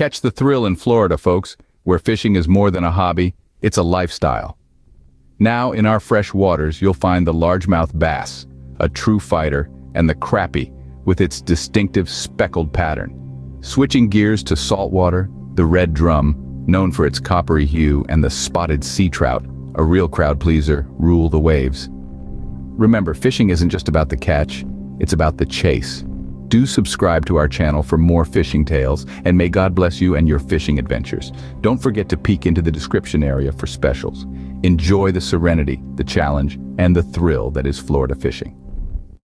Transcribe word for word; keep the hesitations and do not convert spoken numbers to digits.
Catch the thrill in Florida, folks, where fishing is more than a hobby, it's a lifestyle. Now, in our fresh waters, you'll find the largemouth bass, a true fighter, and the crappie, with its distinctive speckled pattern. Switching gears to saltwater, the red drum, known for its coppery hue, and the spotted sea trout, a real crowd pleaser, rule the waves. Remember, fishing isn't just about the catch, it's about the chase. Do subscribe to our channel for more fishing tales, and may God bless you and your fishing adventures. Don't forget to peek into the description area for specials. Enjoy the serenity, the challenge, and the thrill that is Florida fishing.